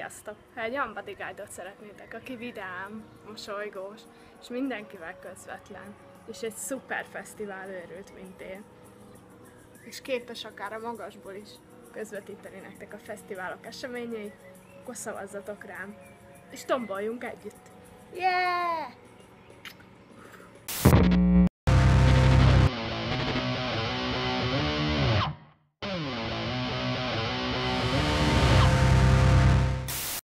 Sziasztok! Ha egy olyan Buddy Guide-ot szeretnétek, aki vidám, mosolygós, és mindenkivel közvetlen, és egy szuper fesztivál őrült, mint én, és képes akár a magasból is közvetíteni nektek a fesztiválok eseményeit, akkor szavazzatok rám, és tomboljunk együtt! Yeah!